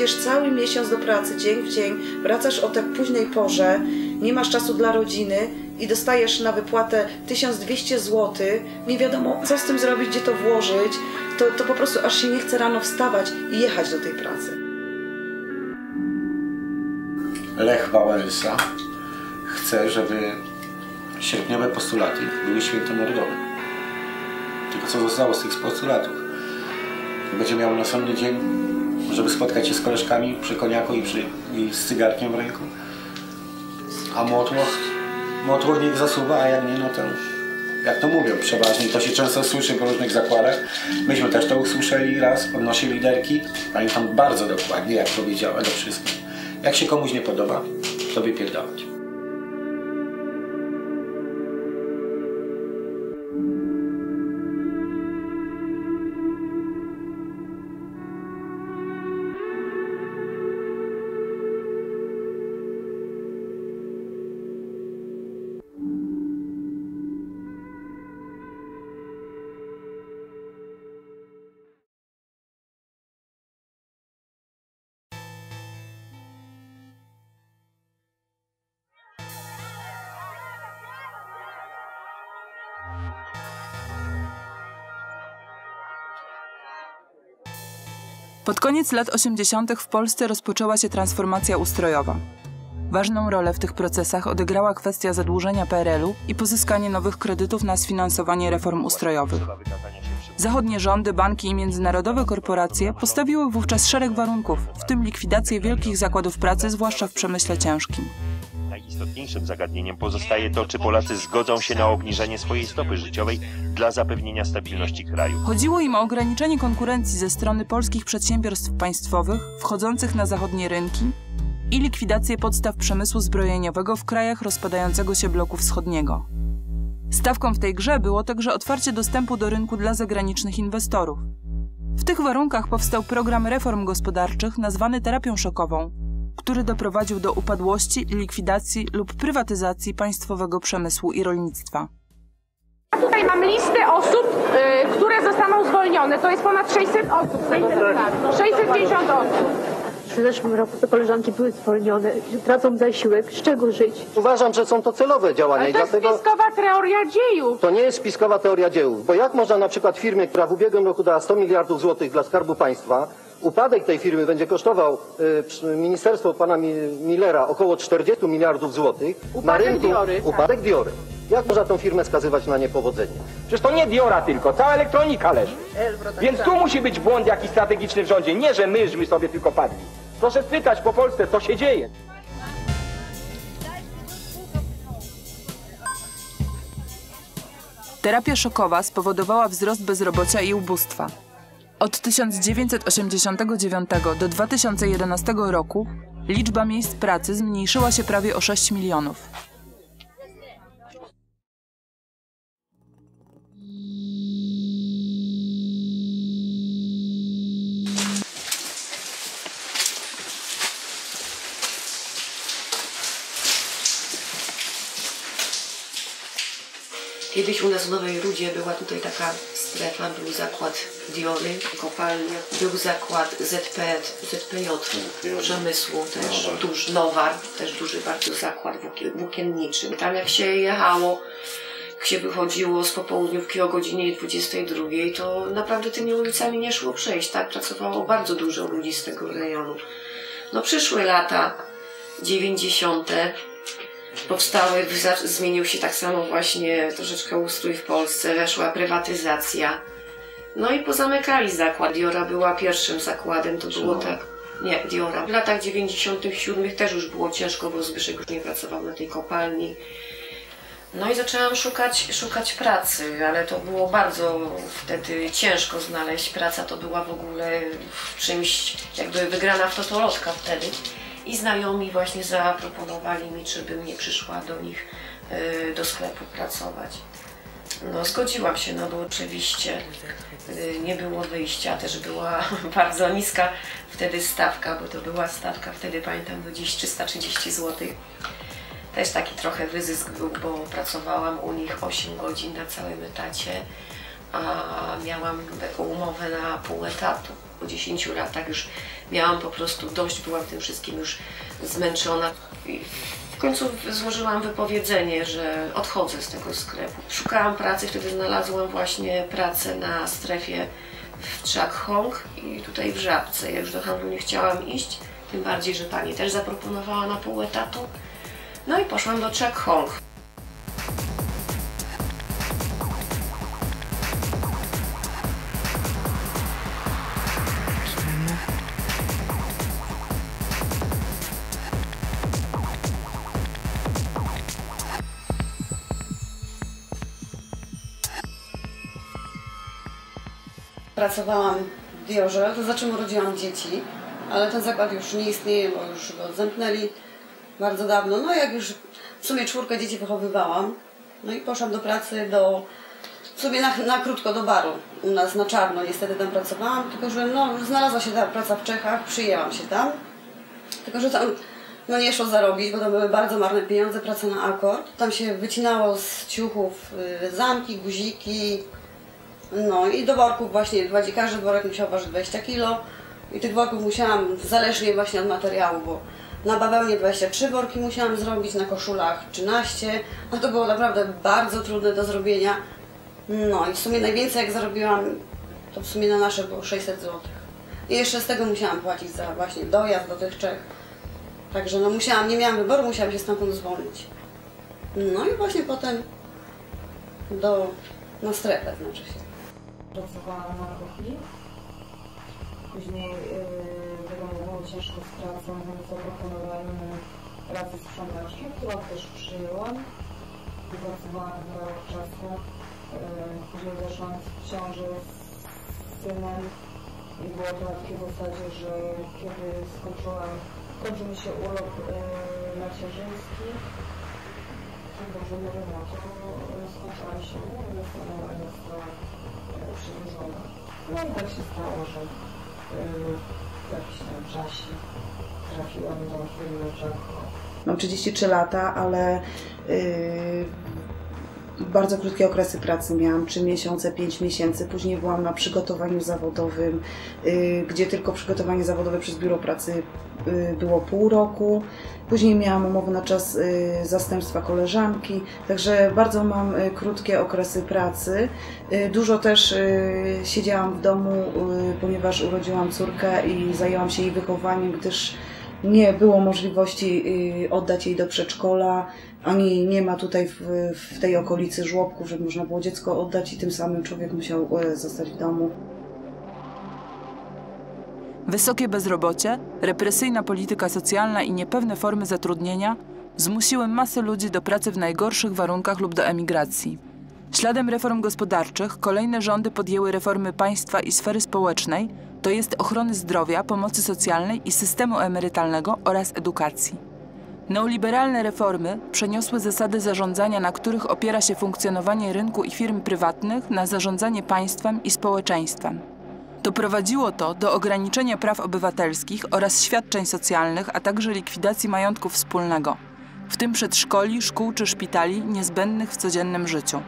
jedziesz cały miesiąc do pracy, dzień w dzień, wracasz o tak późnej porze, nie masz czasu dla rodziny i dostajesz na wypłatę 1200 zł, nie wiadomo co z tym zrobić, gdzie to włożyć, to po prostu aż się nie chce rano wstawać i jechać do tej pracy. Lech Bałęsa chce, żeby sierpniowe postulaty były świętem narodowym. Tylko co zostało z tych postulatów? Będzie miał następny dzień, żeby spotkać się z koleżkami przy koniaku i z cygarkiem w ręku. A motłoch niech zasuwa, a jak nie, no to jak to mówią przeważnie, to się często słyszy w różnych zakładach. Myśmy też to usłyszeli raz, podnosi liderki. Pamiętam bardzo dokładnie, jak powiedziała do wszystkich. Jak się komuś nie podoba, to wypierdalać. Pod koniec lat 80. w Polsce rozpoczęła się transformacja ustrojowa. Ważną rolę w tych procesach odegrała kwestia zadłużenia PRL-u i pozyskanie nowych kredytów na sfinansowanie reform ustrojowych. Zachodnie rządy, banki i międzynarodowe korporacje postawiły wówczas szereg warunków, w tym likwidację wielkich zakładów pracy, zwłaszcza w przemyśle ciężkim. Najistotniejszym zagadnieniem pozostaje to, czy Polacy zgodzą się na obniżenie swojej stopy życiowej dla zapewnienia stabilności kraju. Chodziło im o ograniczenie konkurencji ze strony polskich przedsiębiorstw państwowych wchodzących na zachodnie rynki i likwidację podstaw przemysłu zbrojeniowego w krajach rozpadającego się bloku wschodniego. Stawką w tej grze było także otwarcie dostępu do rynku dla zagranicznych inwestorów. W tych warunkach powstał program reform gospodarczych nazwany terapią szokową, który doprowadził do upadłości, likwidacji lub prywatyzacji państwowego przemysłu i rolnictwa. Tutaj mam listę osób, które zostaną zwolnione. To jest ponad 600 osób. 650 osób. W zeszłym roku te koleżanki były zwolnione, tracą zasiłek, z czego żyć? Uważam, że są to celowe działania. Ale to jest spiskowa teoria dziejów. To nie jest spiskowa teoria dziejów, bo jak można na przykład firmie, która w ubiegłym roku dała 100 miliardów złotych dla Skarbu Państwa, upadek tej firmy będzie kosztował ministerstwo pana Millera około 40 miliardów złotych. Upadek Diory. Jak można tą firmę skazywać na niepowodzenie? Przecież to nie Diora tylko, cała elektronika leży. Więc tu musi być błąd jakiś strategiczny w rządzie, nie że myśmy sobie tylko padli. Proszę pytać po Polsce, co się dzieje. Terapia szokowa spowodowała wzrost bezrobocia i ubóstwa. Od 1989 do 2011 roku liczba miejsc pracy zmniejszyła się prawie o 6 milionów. Kiedyś u nas w Nowej Rudzie była tutaj taka strefa, był zakład Diory, kopalnia, był zakład ZPJ, przemysłu, też duży Nowar, też duży bardzo zakład włókienniczy. Tam jak się jechało, jak się wychodziło z popołudniówki o godzinie 22, to naprawdę tymi ulicami nie szło przejść, tak? Pracowało bardzo dużo ludzi z tego rejonu. No przyszły lata 90. Powstały, zmienił się tak samo właśnie troszeczkę ustrój w Polsce, weszła prywatyzacja. No i pozamykali zakład. Diora była pierwszym zakładem, to było tak. Nie, Diora. W latach 97 też już było ciężko, bo Zbyszek już nie pracował na tej kopalni. No i zaczęłam szukać pracy, ale to było bardzo wtedy ciężko znaleźć. Praca to była w ogóle czymś jakby wygrana w totolotka wtedy. I znajomi właśnie zaproponowali mi, czy bym nie przyszła do nich do sklepu pracować. No zgodziłam się, no bo oczywiście nie było wyjścia, też była bardzo niska wtedy stawka, bo to była stawka wtedy, pamiętam, do dziś 330 zł. Też taki trochę wyzysk był, bo pracowałam u nich 8 godzin na całym etacie, a miałam umowę na pół etatu. Po 10 latach już miałam po prostu dość, byłam tym wszystkim już zmęczona. I w końcu złożyłam wypowiedzenie, że odchodzę z tego sklepu. Szukałam pracy, wtedy znalazłam właśnie pracę na strefie w Chung Hong i tutaj w Żabce. Ja już do handlu nie chciałam iść, tym bardziej, że pani też zaproponowała na pół etatu. No i poszłam do Chung Hong. Pracowałam w Diorze, to znaczy urodziłam dzieci, ale ten zakład już nie istnieje, bo już go zamknęli bardzo dawno. No jak już w sumie 4 dzieci wychowywałam, no i poszłam do pracy w sumie na krótko do baru u nas na czarno. Niestety tam pracowałam, tylko że no, znalazła się ta praca w Czechach, przyjęłam się tam. Tylko że tam no, nie szło zarobić, bo tam były bardzo marne pieniądze, praca na akord. Tam się wycinało z ciuchów zamki, guziki. No i do worków właśnie, każdy worek musiał ważyć 20 kg i tych worków musiałam, zależnie właśnie od materiału, bo na bawełnie 23 worki musiałam zrobić, na koszulach 13, a to było naprawdę bardzo trudne do zrobienia. No i w sumie najwięcej jak zarobiłam, to w sumie na nasze było 600 zł. I jeszcze z tego musiałam płacić za właśnie dojazd do tych Czech. Także no musiałam, nie miałam wyboru, musiałam się stamtąd zwolnić. No i właśnie potem na strefę znaczy się. Pracowałam na kuchni, później wynajmowałam ciężko z pracą, więc zaproponowałam pracę sprzątaczki, którą też przyjęłam i pracowałam na rok czasu. Później zeszłam w ciąży z synem i było to na takiej zasadzie, że kiedy skończył mi się urlop macierzyński, to dobrze mówię, to skończyłam się przedłużona. No i tak się stało, że w jakimś tam czasie trafiłam do firmy. Mam 33 lata, ale bardzo krótkie okresy pracy miałam, 3 miesiące, 5 miesięcy. Później byłam na przygotowaniu zawodowym, gdzie tylko przygotowanie zawodowe przez biuro pracy było pół roku. Później miałam umowę na czas zastępstwa koleżanki, także bardzo mam krótkie okresy pracy. Dużo też siedziałam w domu, ponieważ urodziłam córkę i zajęłam się jej wychowaniem, gdyż nie było możliwości oddać jej do przedszkola, ani nie ma tutaj w tej okolicy żłobków, żeby można było dziecko oddać i tym samym człowiek musiał zostać w domu. Wysokie bezrobocie, represyjna polityka socjalna i niepewne formy zatrudnienia zmusiły masę ludzi do pracy w najgorszych warunkach lub do emigracji. Śladem reform gospodarczych kolejne rządy podjęły reformy państwa i sfery społecznej, to jest ochrony zdrowia, pomocy socjalnej i systemu emerytalnego oraz edukacji. Neoliberalne reformy przeniosły zasady zarządzania, na których opiera się funkcjonowanie rynku i firm prywatnych, na zarządzanie państwem i społeczeństwem. Doprowadziło to do ograniczenia praw obywatelskich oraz świadczeń socjalnych, a także likwidacji majątku wspólnego, w tym przedszkoli, szkół czy szpitali niezbędnych w codziennym życiu.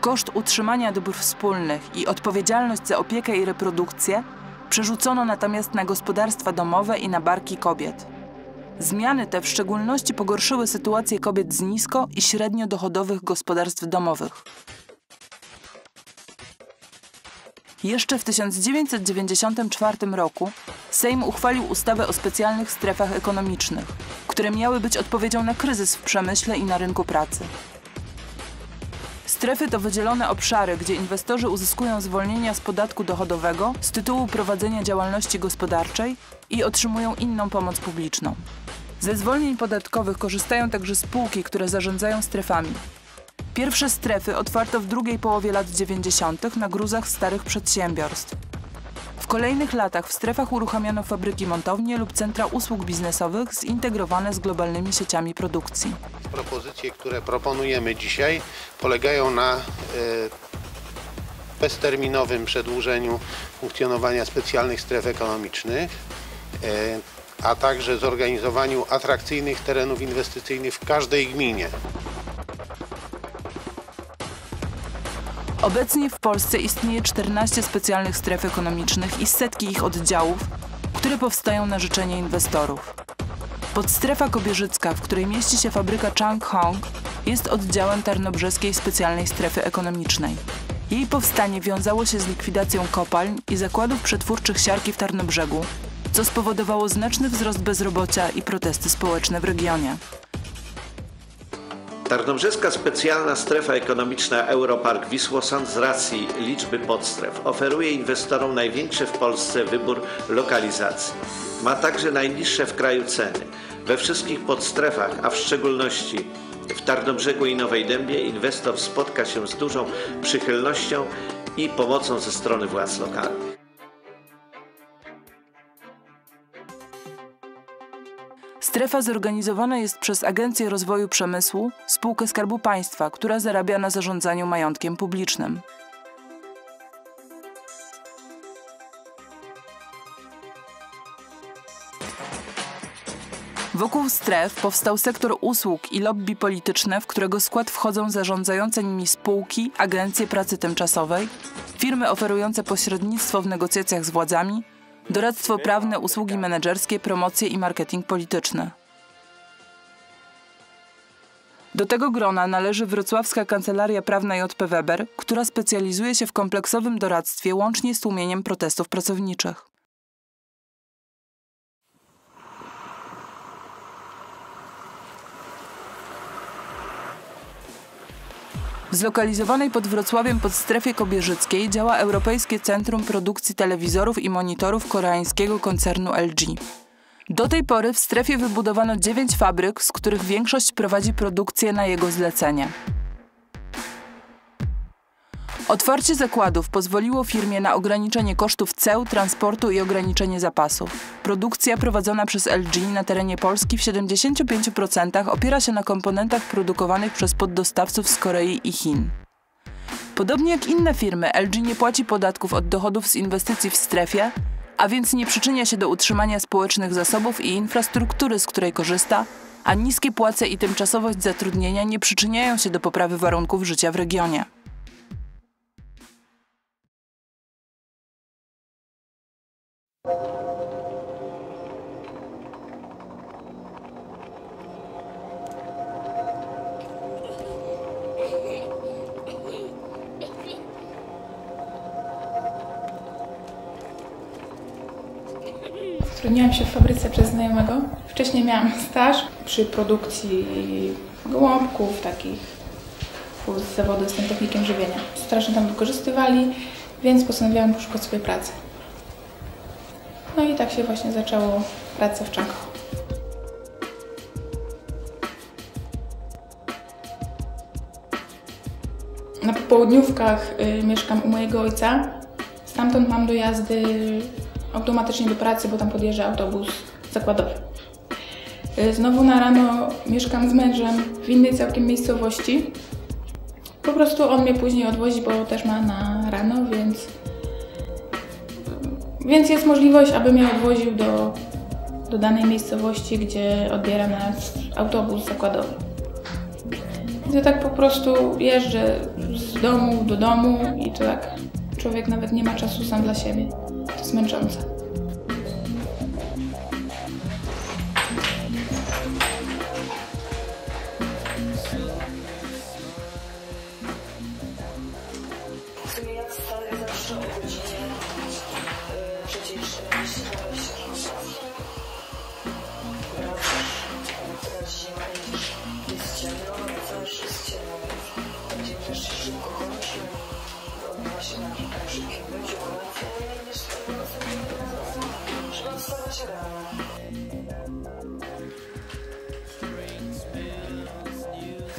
Koszt utrzymania dóbr wspólnych i odpowiedzialność za opiekę i reprodukcję przerzucono natomiast na gospodarstwa domowe i na barki kobiet. Zmiany te w szczególności pogorszyły sytuację kobiet z nisko i średnio dochodowych gospodarstw domowych. Jeszcze w 1994 roku Sejm uchwalił ustawę o specjalnych strefach ekonomicznych, które miały być odpowiedzią na kryzys w przemyśle i na rynku pracy. Strefy to wydzielone obszary, gdzie inwestorzy uzyskują zwolnienia z podatku dochodowego z tytułu prowadzenia działalności gospodarczej i otrzymują inną pomoc publiczną. Ze zwolnień podatkowych korzystają także spółki, które zarządzają strefami. Pierwsze strefy otwarto w drugiej połowie lat 90. na gruzach starych przedsiębiorstw. W kolejnych latach w strefach uruchamiano fabryki, montownie lub centra usług biznesowych zintegrowane z globalnymi sieciami produkcji. Propozycje, które proponujemy dzisiaj, polegają na bezterminowym przedłużeniu funkcjonowania specjalnych stref ekonomicznych, a także zorganizowaniu atrakcyjnych terenów inwestycyjnych w każdej gminie. Obecnie w Polsce istnieje 14 specjalnych stref ekonomicznych i setki ich oddziałów, które powstają na życzenie inwestorów. Podstrefa Kobierzycka, w której mieści się fabryka Chung Hong, jest oddziałem Tarnobrzeskiej Specjalnej Strefy Ekonomicznej. Jej powstanie wiązało się z likwidacją kopalń i zakładów przetwórczych siarki w Tarnobrzegu, co spowodowało znaczny wzrost bezrobocia i protesty społeczne w regionie. Tarnobrzeska Specjalna Strefa Ekonomiczna Europark Wisłosan z racji liczby podstref oferuje inwestorom największy w Polsce wybór lokalizacji. Ma także najniższe w kraju ceny. We wszystkich podstrefach, a w szczególności w Tarnobrzegu i Nowej Dębie, inwestor spotka się z dużą przychylnością i pomocą ze strony władz lokalnych. Strefa zorganizowana jest przez Agencję Rozwoju Przemysłu, spółkę Skarbu Państwa, która zarabia na zarządzaniu majątkiem publicznym. Wokół stref powstał sektor usług i lobby polityczne, w którego skład wchodzą zarządzające nimi spółki, agencje pracy tymczasowej, firmy oferujące pośrednictwo w negocjacjach z władzami, doradztwo prawne, usługi menedżerskie, promocje i marketing polityczny. Do tego grona należy Wrocławska Kancelaria Prawna JP Weber, która specjalizuje się w kompleksowym doradztwie łącznie z tłumieniem protestów pracowniczych. W zlokalizowanej pod Wrocławiem podstrefie kobierzyckiej działa Europejskie Centrum Produkcji Telewizorów i Monitorów koreańskiego koncernu LG. Do tej pory w strefie wybudowano 9 fabryk, z których większość prowadzi produkcję na jego zlecenie. Otwarcie zakładów pozwoliło firmie na ograniczenie kosztów ceł, transportu i ograniczenie zapasów. Produkcja prowadzona przez LG na terenie Polski w 75% opiera się na komponentach produkowanych przez poddostawców z Korei i Chin. Podobnie jak inne firmy, LG nie płaci podatków od dochodów z inwestycji w strefie, a więc nie przyczynia się do utrzymania społecznych zasobów i infrastruktury, z której korzysta, a niskie płace i tymczasowość zatrudnienia nie przyczyniają się do poprawy warunków życia w regionie. Zatrudniłam się w fabryce przez znajomego. Wcześniej miałam staż przy produkcji gołąbków takich z zawodu, jestem technikiem żywienia. Strasznie tam wykorzystywali, więc postanowiłam poszukać sobie pracy. No i tak się właśnie zaczęło praca w Chung Hong. Na popołudniówkach mieszkam u mojego ojca. Stamtąd mam dojazdy automatycznie do pracy, bo tam podjeżdża autobus zakładowy. Znowu na rano mieszkam z mężem w innej całkiem miejscowości. Po prostu on mnie później odwozi, bo też ma na rano, więc jest możliwość, aby mnie odwoził do danej miejscowości, gdzie odbiera nas autobus zakładowy. Ja tak po prostu jeżdżę z domu do domu i to tak człowiek nawet nie ma czasu sam dla siebie. To jest męczące.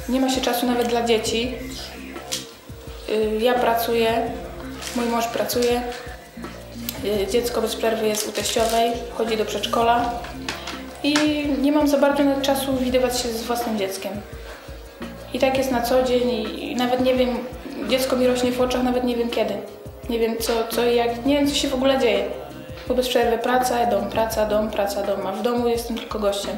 Nie ma się czasu nawet dla dzieci. Ja pracuję, mój mąż pracuje. Dziecko bez przerwy jest u teściowej, chodzi do przedszkola. I nie mam za bardzo nawet czasu widywać się z własnym dzieckiem. I tak jest na co dzień i nawet nie wiem, dziecko mi rośnie w oczach, nawet nie wiem kiedy. Nie wiem co i jak, nie wiem co się w ogóle dzieje. Bo bez przerwy praca, dom, praca, dom, praca, dom, a w domu jestem tylko gościem.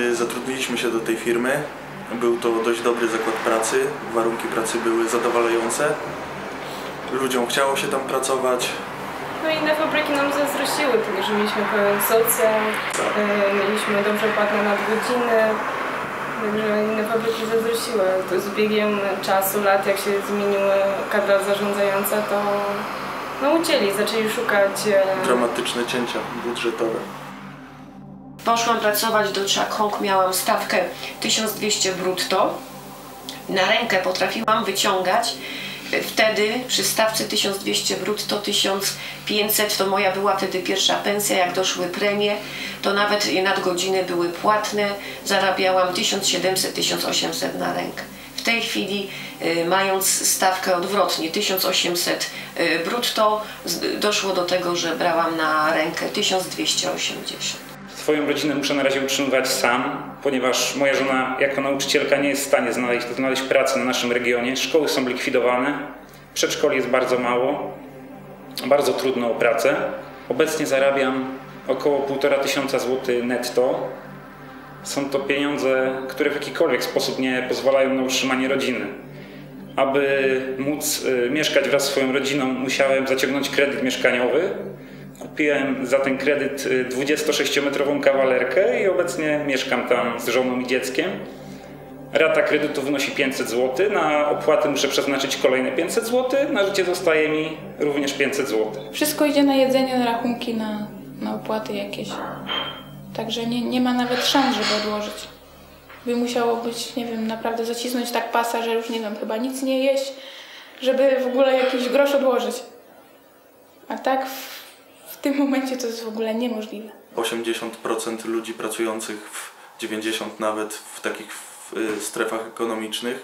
gdy zatrudniliśmy się do tej firmy, był to dość dobry zakład pracy, warunki pracy były zadowalające, ludziom chciało się tam pracować. No i inne fabryki nam zazdrościły, tylko że mieliśmy pełen socjal, mieliśmy dobrze płatne nadgodziny, także inne fabryki zazdrościły. To z biegiem czasu, lat, jak się zmieniły kadra zarządzająca, to no ucięli, zaczęli szukać... Dramatyczne cięcia budżetowe. Poszłam pracować do Chung Hong, miałam stawkę 1200 brutto. Na rękę potrafiłam wyciągać wtedy przy stawce 1200 brutto, 1500 to moja była wtedy pierwsza pensja, jak doszły premie, to nawet nadgodziny były płatne, zarabiałam 1700-1800 na rękę. W tej chwili, mając stawkę odwrotnie 1800 brutto, doszło do tego, że brałam na rękę 1280. Swoją rodzinę muszę na razie utrzymywać sam, ponieważ moja żona jako nauczycielka nie jest w stanie znaleźć pracy na naszym regionie. Szkoły są likwidowane, przedszkoli jest bardzo mało, bardzo trudno o pracę. Obecnie zarabiam około 1500 zł netto. Są to pieniądze, które w jakikolwiek sposób nie pozwalają na utrzymanie rodziny. Aby móc mieszkać wraz z swoją rodziną, musiałem zaciągnąć kredyt mieszkaniowy. Kupiłem za ten kredyt 26-metrową kawalerkę i obecnie mieszkam tam z żoną i dzieckiem. Rata kredytu wynosi 500 zł, na opłaty muszę przeznaczyć kolejne 500 zł, na życie zostaje mi również 500 zł. Wszystko idzie na jedzenie, na rachunki, na opłaty jakieś. Także nie ma nawet szans, żeby odłożyć. By musiało być, nie wiem, naprawdę zacisnąć tak pasa, że już nie wiem, chyba nic nie jeść, żeby w ogóle jakiś grosz odłożyć. A tak w tym momencie to jest w ogóle niemożliwe. 80% ludzi pracujących, 90% nawet w takich strefach ekonomicznych,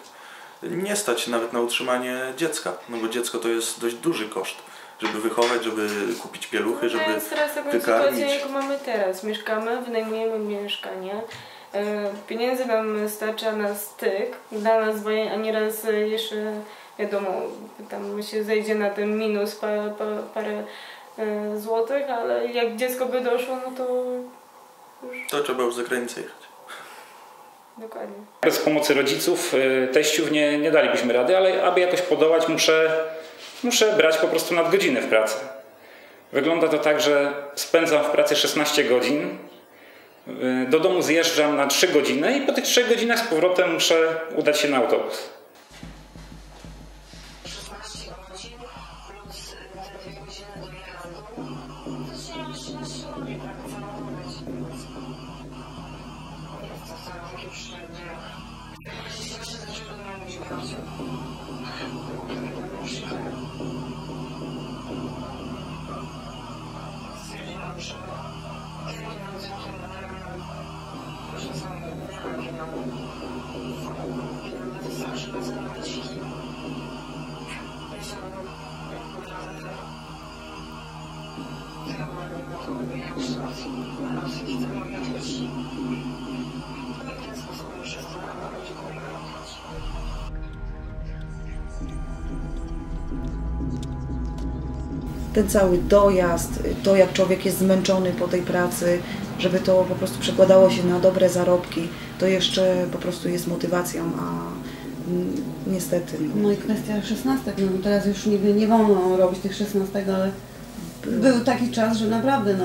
nie stać nawet na utrzymanie dziecka, no bo dziecko to jest dość duży koszt, żeby wychować, żeby kupić pieluchy, żeby wykarmić. Teraz taką sytuację, jaką mamy teraz. Mieszkamy, wynajmujemy mieszkanie, pieniędzy nam starcza na styk, dla nas a nieraz jeszcze, wiadomo, tam się zejdzie na ten minus parę złotych, ale jak dziecko by doszło, no to już... To trzeba już za granicę jechać. Dokładnie. Bez pomocy rodziców, teściów nie dalibyśmy rady, ale aby jakoś podołać, muszę brać po prostu nadgodziny w pracy. Wygląda to tak, że spędzam w pracy 16 godzin, do domu zjeżdżam na 3 godziny i po tych 3 godzinach z powrotem muszę udać się na autobus. Ten cały dojazd, to jak człowiek jest zmęczony po tej pracy, żeby to po prostu przekładało się na dobre zarobki, to jeszcze po prostu jest motywacją, a niestety... No i kwestia 16, no teraz już nigdy nie wolno robić tych 16, ale był taki czas, że naprawdę no,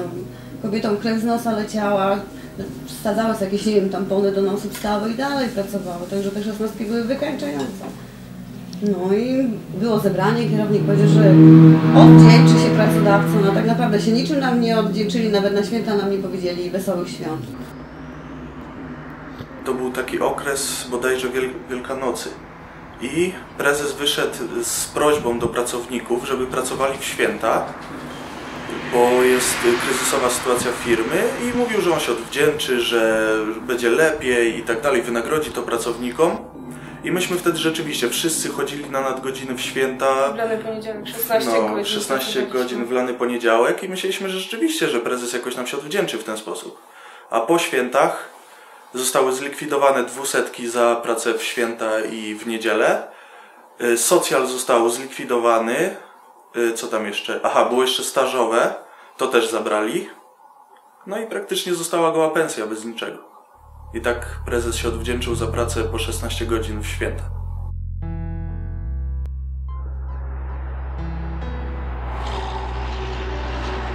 kobietom krew z nosa leciała, wsadzały sobie jakieś, nie wiem, tampony do nosu, wstały i dalej pracowały, także te 16 były wykańczające. No i było zebranie, kierownik powiedział, że oddzięczy się pracodawcą, no tak naprawdę się niczym nam nie oddzięczyli, nawet na święta nam nie powiedzieli wesołych świąt. To był taki okres bodajże Wielkanocy i prezes wyszedł z prośbą do pracowników, żeby pracowali w święta, bo jest kryzysowa sytuacja firmy i mówił, że on się odwdzięczy, że będzie lepiej i tak dalej, wynagrodzi to pracownikom. I myśmy wtedy rzeczywiście wszyscy chodzili na nadgodziny w święta. W lany poniedziałek, 16 godzin w lany poniedziałek i myśleliśmy, że rzeczywiście, że prezes jakoś nam się odwdzięczy w ten sposób. A po świętach zostały zlikwidowane 200 za pracę w święta i w niedzielę. Socjal został zlikwidowany. Co tam jeszcze? Aha, było jeszcze stażowe. To też zabrali. No i praktycznie została goła pensja bez niczego. I tak prezes się odwdzięczył za pracę po 16 godzin w święta.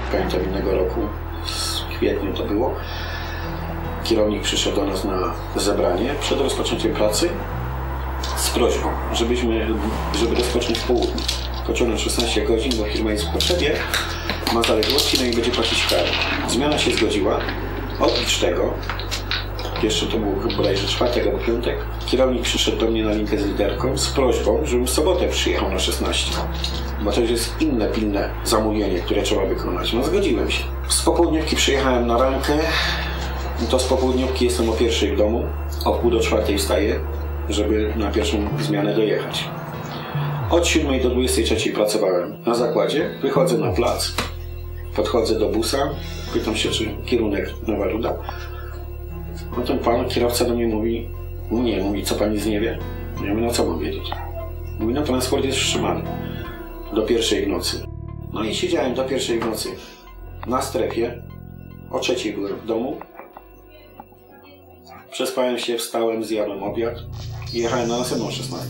Z końca innego roku, w kwietniu to było, kierownik przyszedł do nas na zebranie przed rozpoczęciem pracy z prośbą, żeby rozpocząć w południu. Pociągnąć 16 godzin, bo firma jest w potrzebie, ma zaległości, no i będzie płacić karę. Zmiana się zgodziła. Oprócz tego, jeszcze to był bodajże czwartek albo piątek, kierownik przyszedł do mnie na linkę z liderką z prośbą, żebym w sobotę przyjechał na 16. Bo to już jest inne pilne zamówienie, które trzeba wykonać. No zgodziłem się. Z popołudniówki przyjechałem na rankę. To z popołudniówki jestem o 1 w domu. O pół do 4 wstaję, żeby na pierwszą zmianę dojechać. Od 7 do 23 pracowałem na zakładzie, wychodzę na plac, podchodzę do busa, pytam się, czy kierunek Nowa Ruda. Potem pan kierowca do mnie mówi, nie, mówi, co pan nic nie wie? Ja mówię, no co mam wiedzieć? Mówi, no transport jest wstrzymany do 1 w nocy. No i siedziałem do 1 w nocy na strefie, o 3 byłem w domu, przespałem się, wstałem, zjadłem obiad i jechałem na następną 16.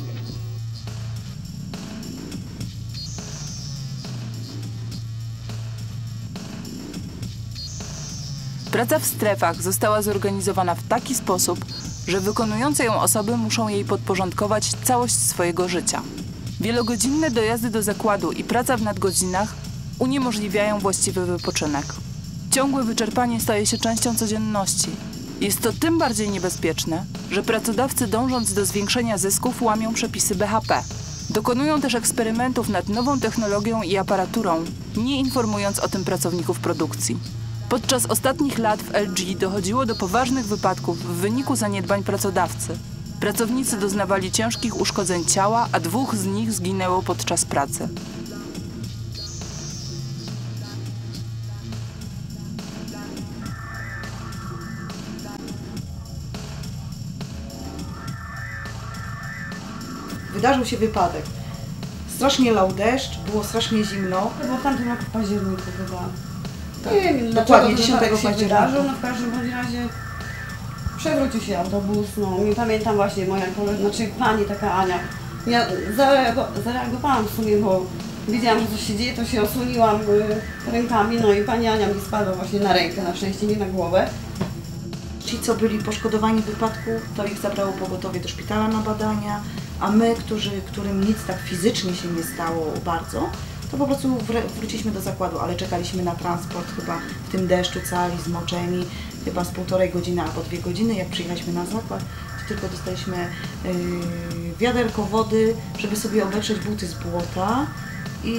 Praca w strefach została zorganizowana w taki sposób, że wykonujące ją osoby muszą jej podporządkować całość swojego życia. Wielogodzinne dojazdy do zakładu i praca w nadgodzinach uniemożliwiają właściwy wypoczynek. Ciągłe wyczerpanie staje się częścią codzienności. Jest to tym bardziej niebezpieczne, że pracodawcy, dążąc do zwiększenia zysków, łamią przepisy BHP. Dokonują też eksperymentów nad nową technologią i aparaturą, nie informując o tym pracowników produkcji. Podczas ostatnich lat w LG dochodziło do poważnych wypadków w wyniku zaniedbań pracodawcy. Pracownicy doznawali ciężkich uszkodzeń ciała, a 2 z nich zginęło podczas pracy. Wydarzył się wypadek. Strasznie lał deszcz, było strasznie zimno. To było w tamtym roku w październiku chyba. Nie wiem, dokładnie 10 października. No w każdym razie przewrócił się autobus. No, nie pamiętam właśnie, moja koleżanka, znaczy pani taka Ania. Ja zareagowałam w sumie, bo widziałam, że coś się dzieje, to się osłoniłam rękami, no i pani Ania mi spadła właśnie na rękę, na szczęście nie na głowę. Ci, co byli poszkodowani w wypadku, to ich zabrało pogotowie do szpitala na badania, a my, którym nic tak fizycznie się nie stało bardzo, to po prostu wróciliśmy do zakładu, ale czekaliśmy na transport chyba w tym deszczu cali, zmoczeni, chyba z 1,5 godziny albo 2 godziny. Jak przyjechaliśmy na zakład, to tylko dostaliśmy wiaderko wody, żeby sobie obetrzeć buty z błota i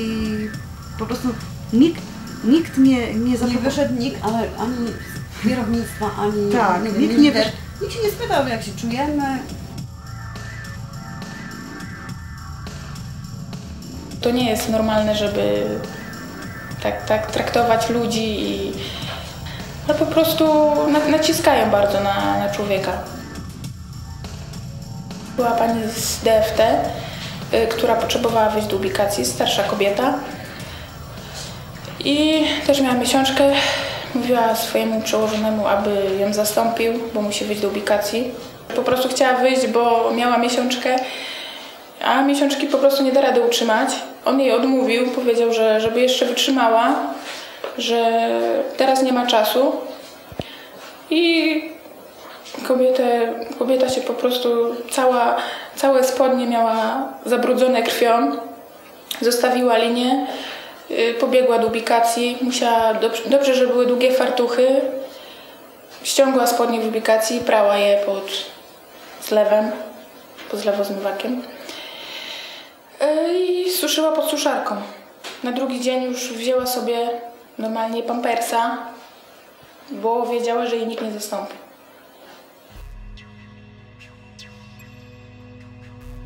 po prostu nikt nie wyszedł, nikt, ale ani kierownictwa, ani... Tak, nikt się nie spytał, jak się czujemy. To nie jest normalne, żeby tak traktować ludzi i no po prostu naciskają bardzo na człowieka. Była pani z DFT, która potrzebowała wyjść do ubikacji, starsza kobieta. I też miała miesiączkę, mówiła swojemu przełożonemu, aby ją zastąpił, bo musi wyjść do ubikacji. Po prostu chciała wyjść, bo miała miesiączkę. A miesiączki po prostu nie da rady utrzymać. On jej odmówił, powiedział, że żeby jeszcze wytrzymała, że teraz nie ma czasu. I kobieta się po prostu, całe spodnie miała zabrudzone krwią, zostawiła linię, pobiegła do ubikacji, musiała, dobrze, że były długie fartuchy, ściągła spodnie w ubikacji, prała je pod zlewem, pod zlewozmywakiem. I suszyła pod suszarką. Na drugi dzień już wzięła sobie normalnie pampersa, bo wiedziała, że jej nikt nie zastąpi.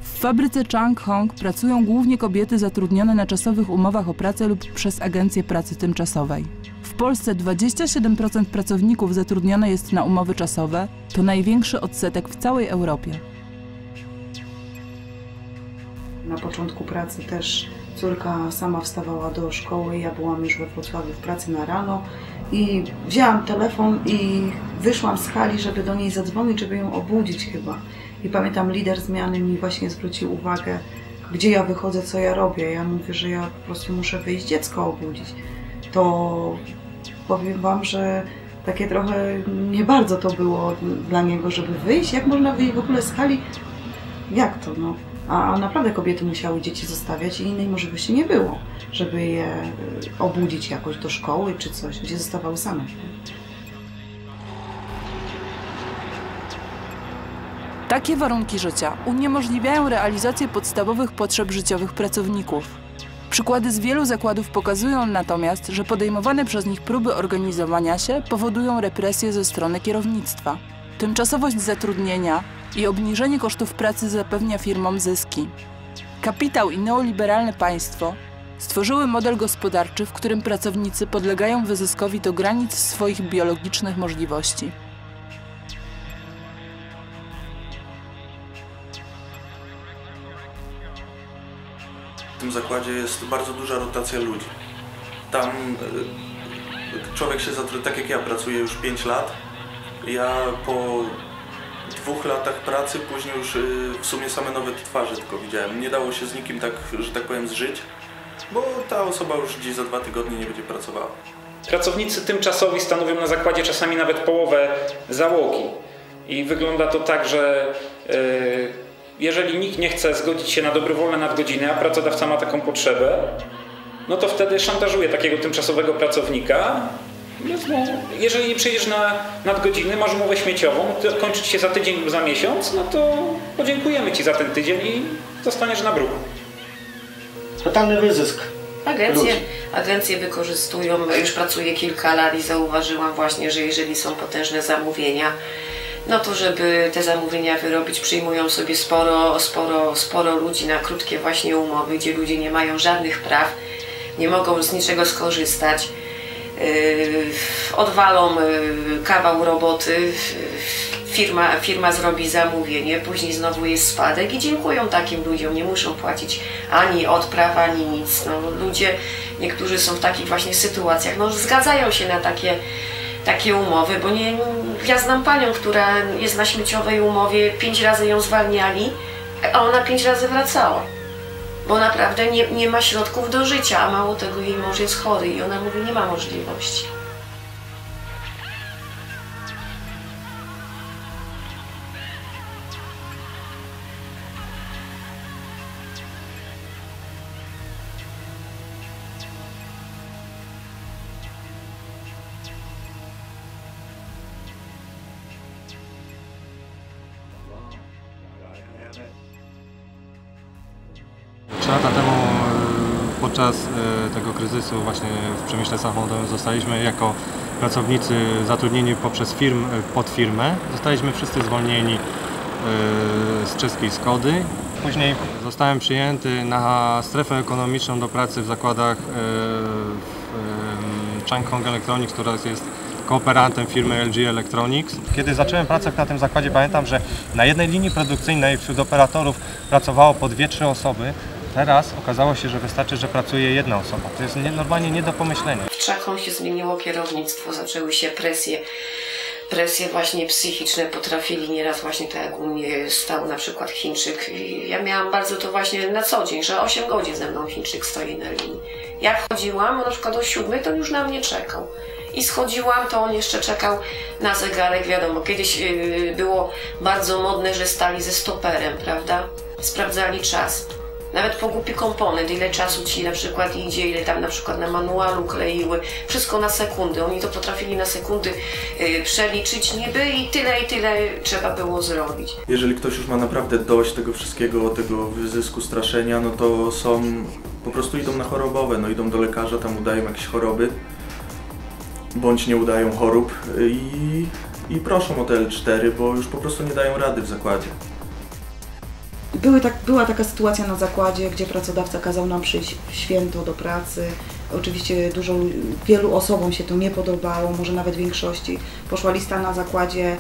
W fabryce Chung Hong pracują głównie kobiety zatrudnione na czasowych umowach o pracę lub przez Agencję Pracy Tymczasowej. W Polsce 27% pracowników zatrudnione jest na umowy czasowe. To największy odsetek w całej Europie. Na początku pracy też córka sama wstawała do szkoły, ja byłam już we Wrocławiu w pracy na rano i wzięłam telefon i wyszłam z hali, żeby do niej zadzwonić, żeby ją obudzić chyba. I pamiętam, lider zmiany mi właśnie zwrócił uwagę, gdzie ja wychodzę, co ja robię. Ja mówię, że ja po prostu muszę wyjść dziecko obudzić. To powiem wam, że takie trochę nie bardzo to było dla niego, żeby wyjść. Jak można wyjść w ogóle z hali? Jak to, no? A naprawdę kobiety musiały dzieci zostawiać i innej możliwości nie było, żeby je obudzić jakoś do szkoły czy coś, gdzie zostawały same. Takie warunki życia uniemożliwiają realizację podstawowych potrzeb życiowych pracowników. Przykłady z wielu zakładów pokazują natomiast, że podejmowane przez nich próby organizowania się powodują represje ze strony kierownictwa. Tymczasowość zatrudnienia i obniżenie kosztów pracy zapewnia firmom zyski. Kapitał i neoliberalne państwo stworzyły model gospodarczy, w którym pracownicy podlegają wyzyskowi do granic swoich biologicznych możliwości. W tym zakładzie jest bardzo duża rotacja ludzi. Tam człowiek się zatrudnia, tak jak ja pracuję już 5 lat. Ja po 2 latach pracy później już w sumie same nowe twarze tylko widziałem. Nie dało się z nikim tak, że tak powiem, zżyć, bo ta osoba już gdzieś za 2 tygodnie nie będzie pracowała. Pracownicy tymczasowi stanowią na zakładzie czasami nawet połowę załogi. I wygląda to tak, że jeżeli nikt nie chce zgodzić się na dobrowolne nadgodziny, a pracodawca ma taką potrzebę, no to wtedy szantażuje takiego tymczasowego pracownika. Jeżeli nie przyjdziesz na nadgodziny, masz umowę śmieciową, kończy ci się za tydzień lub za miesiąc, no to podziękujemy ci za ten tydzień i zostaniesz na bruku. Totalny wyzysk. Agencje wykorzystują, już pracuję kilka lat i zauważyłam właśnie, że jeżeli są potężne zamówienia, no to żeby te zamówienia wyrobić, przyjmują sobie sporo ludzi na krótkie właśnie umowy, gdzie ludzie nie mają żadnych praw, nie mogą z niczego skorzystać, odwalą kawał roboty, firma zrobi zamówienie, później znowu jest spadek i dziękują takim ludziom, nie muszą płacić ani odpraw, ani nic. No, ludzie, niektórzy są w takich właśnie sytuacjach, no zgadzają się na takie umowy, bo nie, ja znam panią, która jest na śmieciowej umowie, 5 razy ją zwalniali, a ona 5 razy wracała, bo naprawdę nie ma środków do życia, a mało tego jej mąż jest chory i ona mówi, nie ma możliwości. Podczas tego kryzysu właśnie w przemyśle samochodowym zostaliśmy jako pracownicy zatrudnieni poprzez firmę. Zostaliśmy wszyscy zwolnieni z czeskiej Skody. Później zostałem przyjęty na strefę ekonomiczną do pracy w zakładach Chung Hong Electronics, która jest kooperantem firmy LG Electronics. Kiedy zacząłem pracę na tym zakładzie, pamiętam, że na jednej linii produkcyjnej wśród operatorów pracowało po 2-3 osoby. Teraz okazało się, że wystarczy, że pracuje jedna osoba. To jest normalnie nie do pomyślenia. W Czechom się zmieniło kierownictwo, zaczęły się presje właśnie psychiczne. Potrafili nieraz właśnie tak jak u mnie stał na przykład Chińczyk. I ja miałam bardzo to właśnie na co dzień, że 8 godzin ze mną Chińczyk stoi na linii. Jak wchodziłam, na przykład o 7, to już na mnie czekał. I schodziłam, to on jeszcze czekał na zegarek, wiadomo. Kiedyś było bardzo modne, że stali ze stoperem, prawda? Sprawdzali czas. Nawet po głupi komponent, ile czasu ci na przykład idzie, ile tam na przykład na manualu kleiły, wszystko na sekundy. Oni to potrafili na sekundy przeliczyć niby i tyle trzeba było zrobić. Jeżeli ktoś już ma naprawdę dość tego wszystkiego, tego wyzysku, straszenia, no to są, po prostu idą na chorobowe, no idą do lekarza, tam udają jakieś choroby, bądź nie udają chorób i proszą o te L4, bo już po prostu nie dają rady w zakładzie. Była taka sytuacja na zakładzie, gdzie pracodawca kazał nam przyjść w święto do pracy, Oczywiście wielu osobom się to nie podobało, może nawet większości. Poszła lista na zakładzie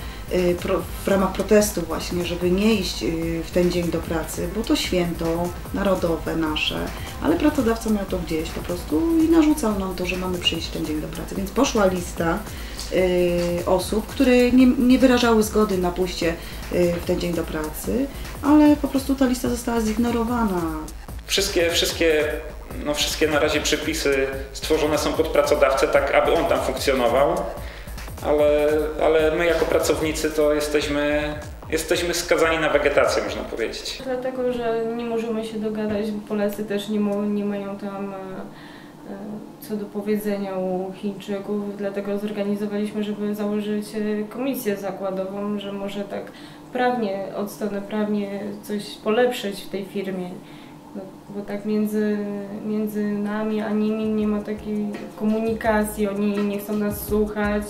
w ramach protestu właśnie, żeby nie iść w ten dzień do pracy, bo to święto narodowe nasze, ale pracodawca miał to gdzieś po prostu i narzucał nam to, że mamy przyjść ten dzień do pracy. Więc poszła lista osób, które nie wyrażały zgody na pójście w ten dzień do pracy, ale po prostu ta lista została zignorowana. Wszystkie na razie przepisy stworzone są pod pracodawcę, tak aby on tam funkcjonował, ale my jako pracownicy to jesteśmy skazani na wegetację, można powiedzieć. Dlatego, że nie możemy się dogadać, bo Polacy też nie mają tam co do powiedzenia u Chińczyków, dlatego zorganizowaliśmy, żeby założyć komisję zakładową, że może tak prawnie, od strony prawnie coś polepszyć w tej firmie. Bo tak między nami a nimi nie ma takiej komunikacji, oni nie chcą nas słuchać.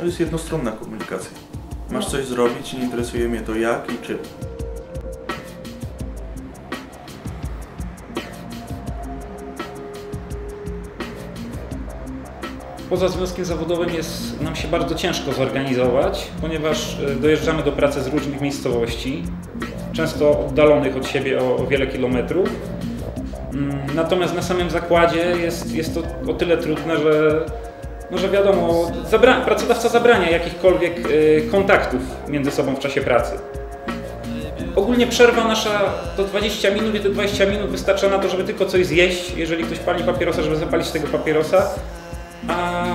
To jest jednostronna komunikacja. Masz coś zrobić i nie interesuje mnie to jak i czym. Poza związkiem zawodowym jest nam się bardzo ciężko zorganizować, ponieważ dojeżdżamy do pracy z różnych miejscowości, często oddalonych od siebie o wiele kilometrów. Natomiast na samym zakładzie jest to o tyle trudne, że wiadomo, pracodawca zabrania jakichkolwiek kontaktów między sobą w czasie pracy. Ogólnie przerwa nasza to 20 minut i te 20 minut wystarcza na to, żeby tylko coś zjeść, jeżeli ktoś pali papierosa, żeby zapalić tego papierosa. A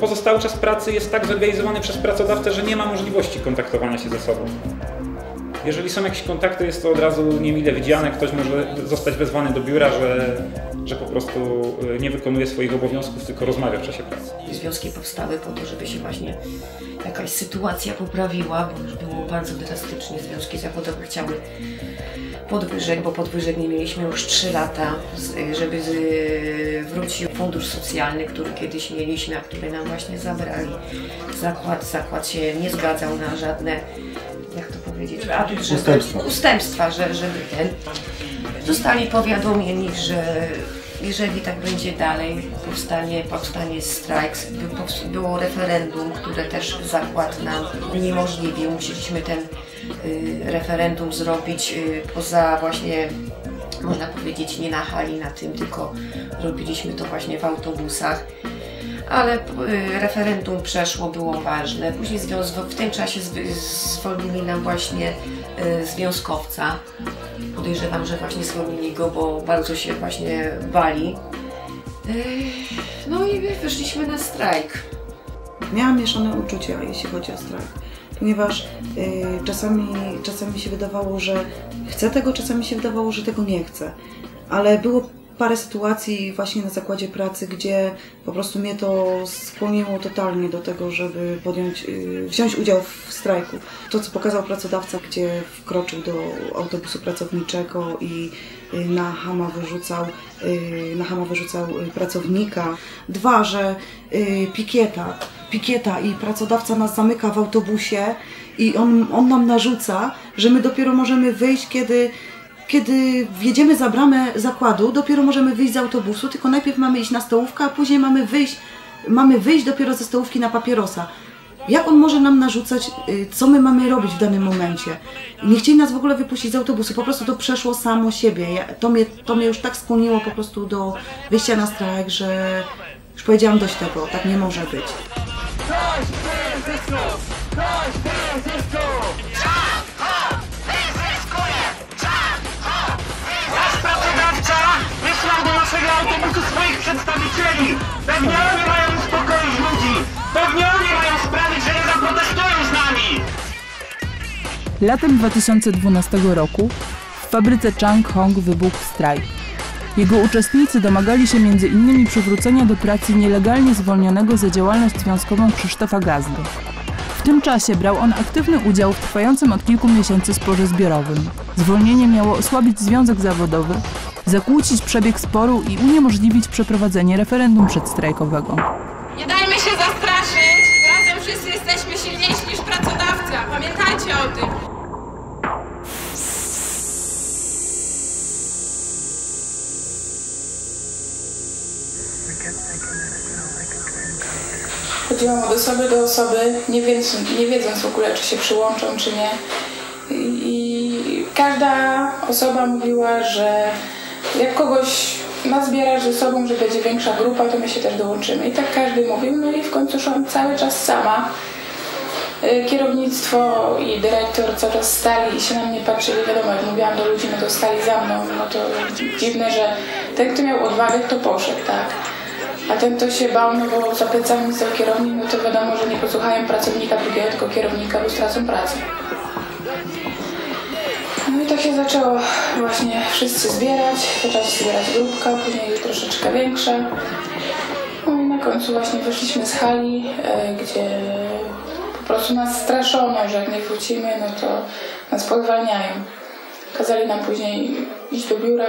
pozostały czas pracy jest tak zorganizowany przez pracodawcę, że nie ma możliwości kontaktowania się ze sobą. Jeżeli są jakieś kontakty, jest to od razu niemile widziane, ktoś może zostać wezwany do biura, że po prostu nie wykonuje swoich obowiązków, tylko rozmawia w czasie pracy. Związki powstały po to, żeby się właśnie jakaś sytuacja poprawiła, bo już było bardzo drastycznie, związki zawodowe chciały podwyżek, bo podwyżek nie mieliśmy już 3 lata, żeby wrócił fundusz socjalny, który kiedyś mieliśmy, a który nam właśnie zabrali. Zakład się nie zgadzał na żadne, jak to powiedzieć, ustępstwa, żeby ten. Zostali powiadomieni, że jeżeli tak będzie dalej, powstanie strajk, było referendum, które też zakład nam uniemożliwił. Musieliśmy ten referendum zrobić poza właśnie, można powiedzieć, nie na hali na tym, tylko robiliśmy to właśnie w autobusach. Ale referendum przeszło, było ważne. Później w tym czasie zwolnili nam właśnie związkowca. Podejrzewam, że właśnie zwolnili go, bo bardzo się właśnie bali. No i wyszliśmy na strajk. Miałam mieszane uczucia, jeśli chodzi o strajk, ponieważ czasami się wydawało, że chcę tego, czasami się wydawało, że tego nie chcę. Ale było parę sytuacji właśnie na zakładzie pracy, gdzie po prostu mnie to skłoniło totalnie do tego, żeby wziąć udział w strajku. To, co pokazał pracodawca, gdzie wkroczył do autobusu pracowniczego i na chama wyrzucał pracownika. 2, że pikieta i pracodawca nas zamyka w autobusie i on nam narzuca, że my dopiero możemy wyjść, kiedy wjedziemy za bramę zakładu, dopiero możemy wyjść z autobusu, tylko najpierw mamy iść na stołówkę, a później mamy wyjść dopiero ze stołówki na papierosa. Jak on może nam narzucać, co my mamy robić w danym momencie? Nie chcieli nas w ogóle wypuścić z autobusu, po prostu to przeszło samo siebie. To mnie już tak skłoniło po prostu do wyjścia na strajk, że już powiedziałam dość tego, tak nie może być. Swoich przedstawicieli! Pewnie oni mają uspokoić ludzi! Pewnie oni mają sprawić, że nie zaprotestują z nami! Latem 2012 roku w fabryce Chung Hong wybuchł strajk. Jego uczestnicy domagali się m.in. przywrócenia do pracy nielegalnie zwolnionego za działalność związkową Krzysztofa Gazdy. W tym czasie brał on aktywny udział w trwającym od kilku miesięcy sporze zbiorowym. Zwolnienie miało osłabić związek zawodowy, zakłócić przebieg sporu i uniemożliwić przeprowadzenie referendum przedstrajkowego. Nie dajmy się zastraszyć! Razem wszyscy jesteśmy silniejsi niż pracodawca. Pamiętajcie o tym! działam od osoby do osoby, nie wiedząc w ogóle, czy się przyłączą, czy nie. I każda osoba mówiła, że jak kogoś nazbierasz ze sobą, że będzie większa grupa, to my się też dołączymy. I tak każdy mówił, no i w końcu szłam cały czas sama. Kierownictwo i dyrektor cały czas stali i się na mnie patrzyli, wiadomo, jak mówiłam do ludzi, no to stali za mną, no to dziwne, że ten, kto miał odwagę, to poszedł, tak. A ten, kto się bał, no bo za plecami stał kierownik, no to wiadomo, że nie posłuchają pracownika drugiego, tylko kierownika, bo stracą pracę. No i tak się zaczęło właśnie wszyscy zbierać, zaczęła się zbierać grupka, później troszeczkę większa. No i na końcu właśnie wyszliśmy z hali, gdzie po prostu nas straszono, że jak nie wrócimy, no to nas podwalniają. Kazali nam później iść do biura,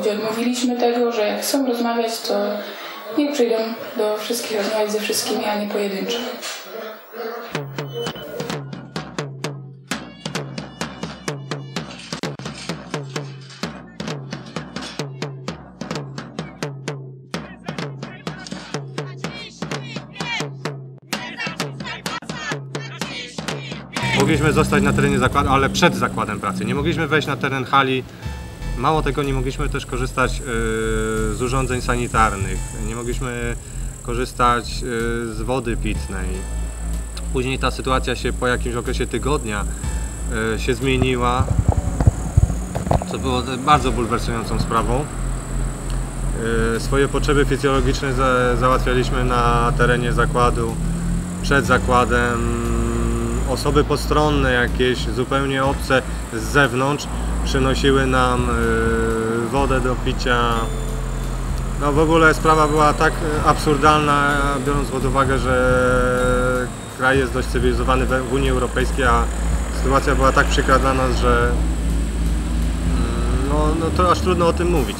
gdzie odmówiliśmy tego, że jak chcą rozmawiać, to niech przyjdą do wszystkich rozmawiać ze wszystkimi, a nie pojedynczo. Mogliśmy zostać na terenie zakładu, ale przed zakładem pracy. Nie mogliśmy wejść na teren hali. Mało tego, nie mogliśmy też korzystać z urządzeń sanitarnych. Nie mogliśmy korzystać z wody pitnej. Później ta sytuacja się po jakimś okresie tygodnia się zmieniła, co było bardzo bulwersującą sprawą. Swoje potrzeby fizjologiczne załatwialiśmy na terenie zakładu, przed zakładem. Osoby postronne, jakieś zupełnie obce z zewnątrz przynosiły nam wodę do picia. No w ogóle sprawa była tak absurdalna, biorąc pod uwagę, że kraj jest dość cywilizowany w Unii Europejskiej, a sytuacja była tak przykra dla nas, że no to aż trudno o tym mówić.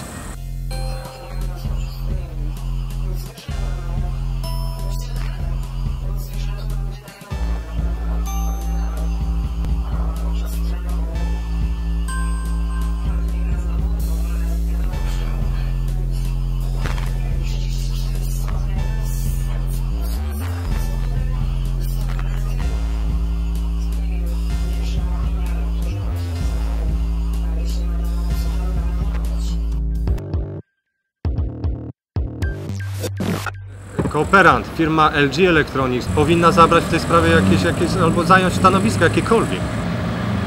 Kooperant, firma LG Electronics powinna zabrać w tej sprawie jakieś albo zająć stanowisko jakiekolwiek.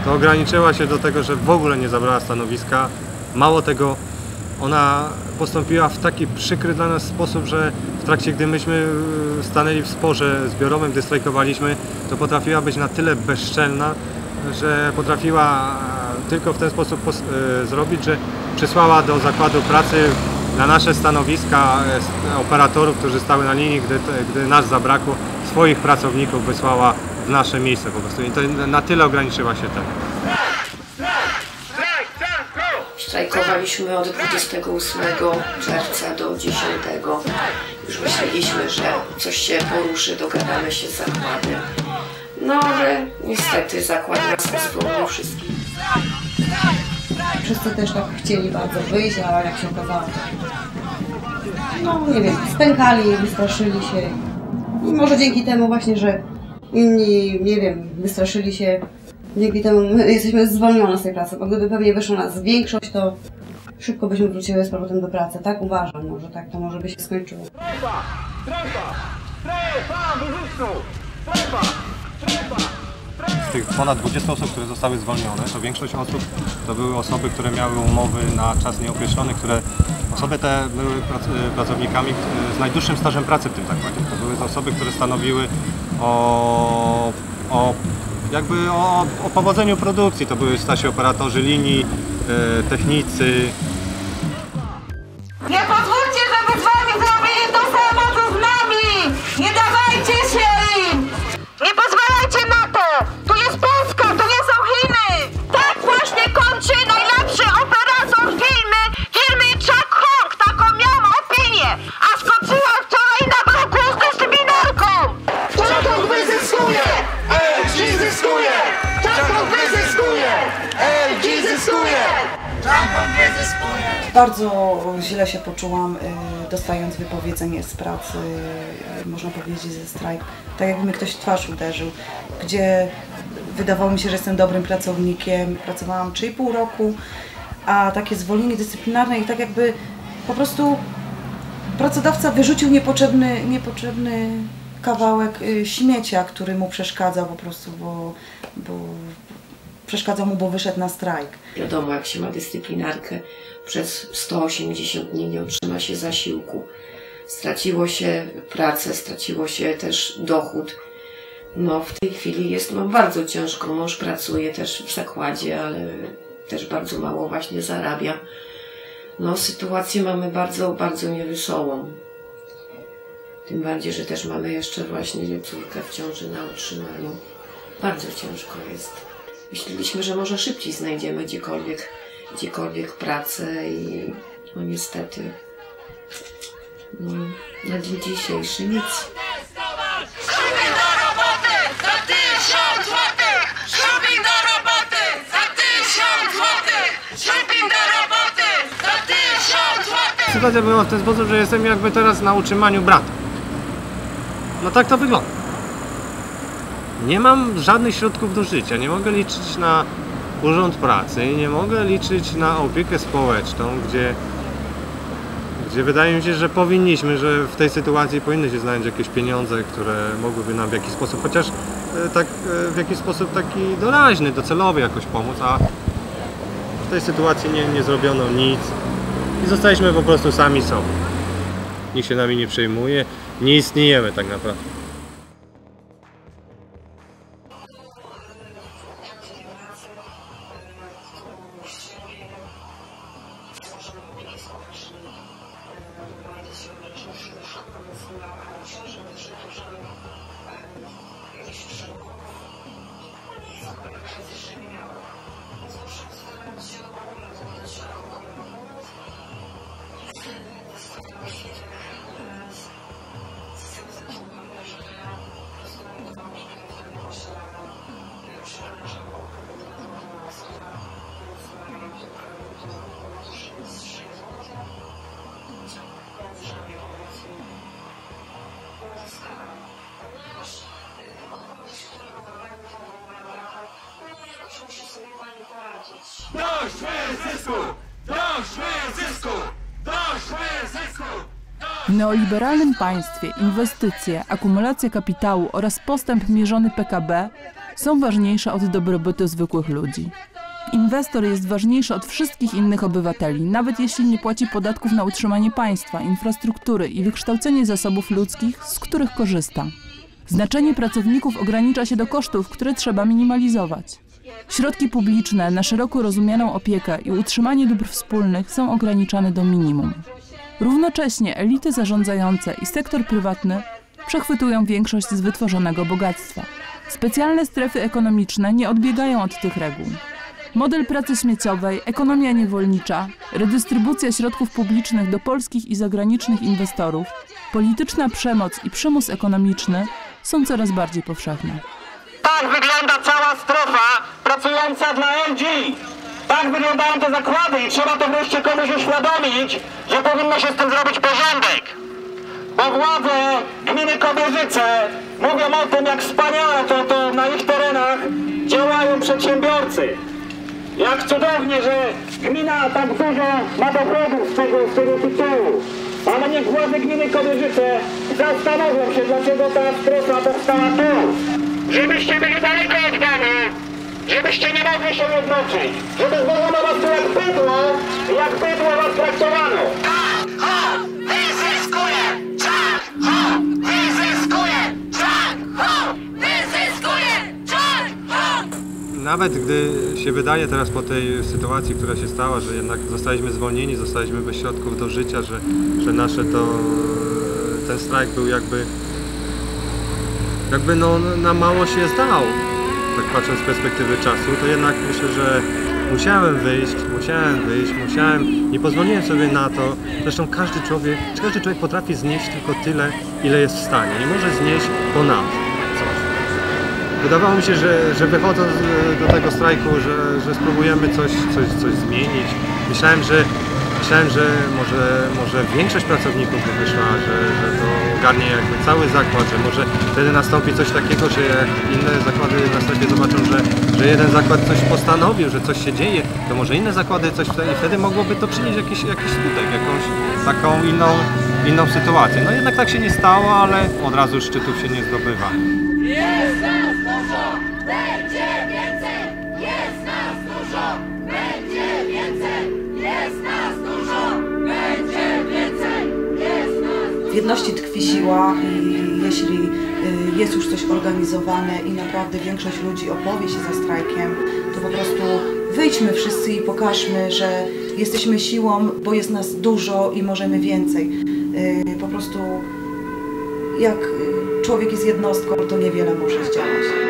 To ograniczyła się do tego, że w ogóle nie zabrała stanowiska. Mało tego, ona postąpiła w taki przykry dla nas sposób, że w trakcie, gdy myśmy stanęli w sporze zbiorowym, gdy strajkowaliśmy, to potrafiła być na tyle bezczelna, że potrafiła tylko w ten sposób zrobić, że przysłała do zakładu pracy na nasze stanowiska operatorów, którzy stały na linii, gdy nas zabrakło, swoich pracowników wysłała w nasze miejsce po prostu. I to na tyle ograniczyła się tak. Strajkowaliśmy od 28 czerwca do 10. Już myśleliśmy, że coś się poruszy, dogadamy się z zakładem. No ale niestety zakład nas zwolnił wszystkich. Wszyscy też tak chcieli bardzo wyjść, ale jak się okazało, no nie wiem, spękali, wystraszyli się. I może dzięki temu właśnie, że inni, nie wiem, wystraszyli się, dzięki temu jesteśmy zwolnione z tej pracy, bo gdyby pewnie wyszła nas większość, to szybko byśmy wróciły z powrotem do pracy. Tak uważam, może tak to może by się skończyło. Strefa! Strefa! Strefa! Wyrzucnął! Strefa! Strefa! Z tych ponad 20 osób, które zostały zwolnione, to większość osób to były osoby, które miały umowy na czas nieokreślony, które osoby te były pracownikami z najdłuższym stażem pracy w tym zakładzie. To były osoby, które stanowiły o powodzeniu produkcji. To były starsi operatorzy linii, technicy. Nie pozwólcie, żeby z wami zrobili to samo, co z nami! Nie dawajcie się im! Nie pozwalajcie na to! Tu jest Polska, tu nie są Chiny! Tak właśnie kończy najlepszy operator firmy Chung Hong. Taką miałam opinię, a skończyła wczoraj na bloku z dyscyplinarką! Chung Hong wyzyskuje! LG zyskuje! Chung Hong wyzyskuje! LG zyskuje! Chung Hong wyzyskuje! Bardzo źle się poczułam, dostając wypowiedzenie z pracy, można powiedzieć, ze strajku. Tak jakby mi ktoś w twarz uderzył, gdzie wydawało mi się, że jestem dobrym pracownikiem. Pracowałam 3,5 roku, a takie zwolnienie dyscyplinarne i tak jakby po prostu pracodawca wyrzucił niepotrzebny kawałek śmiecia, który mu przeszkadzał po prostu, bo przeszkadzał mu, bo wyszedł na strajk. Wiadomo, jak się ma dyscyplinarkę, przez 180 dni nie otrzyma się zasiłku. Straciło się pracę, straciło się też dochód. No, w tej chwili jest bardzo ciężko. Mąż pracuje też w zakładzie, ale też bardzo mało właśnie zarabia. No, sytuację mamy bardzo, bardzo niewesołą. Tym bardziej, że też mamy jeszcze właśnie córkę w ciąży na utrzymaniu. Bardzo ciężko jest. Myśleliśmy, że może szybciej znajdziemy gdziekolwiek pracę i no niestety no, na dzień dzisiejszy nic. Sytuacja była w ten sposób, że jestem jakby teraz na utrzymaniu brata. No tak to wygląda. Nie mam żadnych środków do życia, nie mogę liczyć na urząd pracy, nie mogę liczyć na opiekę społeczną, gdzie wydaje mi się, że powinniśmy, że w tej sytuacji powinny się znaleźć jakieś pieniądze, które mogłyby nam w jakiś sposób, chociaż tak, w jakiś sposób taki doraźny, docelowy jakoś pomóc, a w tej sytuacji nie zrobiono nic i zostaliśmy po prostu sami sobą. Nikt się nami nie przejmuje, nie istniejemy tak naprawdę. W neoliberalnym państwie inwestycje, akumulacja kapitału oraz postęp mierzony PKB są ważniejsze od dobrobytu zwykłych ludzi. Inwestor jest ważniejszy od wszystkich innych obywateli, nawet jeśli nie płaci podatków na utrzymanie państwa, infrastruktury i wykształcenie zasobów ludzkich, z których korzysta. Znaczenie pracowników ogranicza się do kosztów, które trzeba minimalizować. Środki publiczne na szeroko rozumianą opiekę i utrzymanie dóbr wspólnych są ograniczane do minimum. Równocześnie elity zarządzające i sektor prywatny przechwytują większość z wytworzonego bogactwa. Specjalne strefy ekonomiczne nie odbiegają od tych reguł. Model pracy śmieciowej, ekonomia niewolnicza, redystrybucja środków publicznych do polskich i zagranicznych inwestorów, polityczna przemoc i przymus ekonomiczny są coraz bardziej powszechne. Tak wygląda cała strefa pracująca dla LG. Tak wyglądają te zakłady i trzeba to wreszcie komuś uświadomić, że powinno się z tym zrobić porządek. Bo władze gminy Kobierzyce mówią o tym, jak wspaniale to na ich terenach działają przedsiębiorcy. Jak cudownie, że gmina tak dużo ma dochodów z tego tytułu. Ale niech władze gminy Kobierzyce zastanowią się, dlaczego ta strefa powstała tu. Żebyście byli daleko od nami. Żebyście nie mogli się jednoczyć, żeby zwolniono was tu jak bydło was traktowano. Chung Hong wyzyskuje! Chung Hong wyzyskuje! Chung Hong wyzyskuje! Chung Hong! Nawet gdy się wydaje teraz po tej sytuacji, która się stała, że jednak zostaliśmy zwolnieni, zostaliśmy bez środków do życia, że nasze ten strajk był jakby no, na mało się zdał. Tak patrząc z perspektywy czasu, to jednak myślę, że musiałem wyjść, nie pozwoliłem sobie na to. Zresztą każdy człowiek potrafi znieść tylko tyle, ile jest w stanie. Nie może znieść ponad coś. Wydawało mi się, że wychodząc do tego strajku, że spróbujemy coś zmienić. Myślałem, że Myślałem, że może większość pracowników myślała, że to ogarnie jakby cały zakład, że może wtedy nastąpi coś takiego, że jak inne zakłady na strefie zobaczą, że jeden zakład coś postanowił, że coś się dzieje, to może inne zakłady coś wtedy mogłoby to przynieść jakiś skutek, jakąś taką inną sytuację. No jednak tak się nie stało, ale od razu szczytów się nie zdobywa. Jest nas dużo, będzie więcej! Jest nas dużo, będzie więcej! Jest nas dużo, będzie więcej! Jest nas dużo. W jedności tkwi siła i jeśli jest już coś organizowane i naprawdę większość ludzi opowie się za strajkiem, to po prostu wyjdźmy wszyscy i pokażmy, że jesteśmy siłą, bo jest nas dużo i możemy więcej. Po prostu jak człowiek jest jednostką, to niewiele może zdziałać.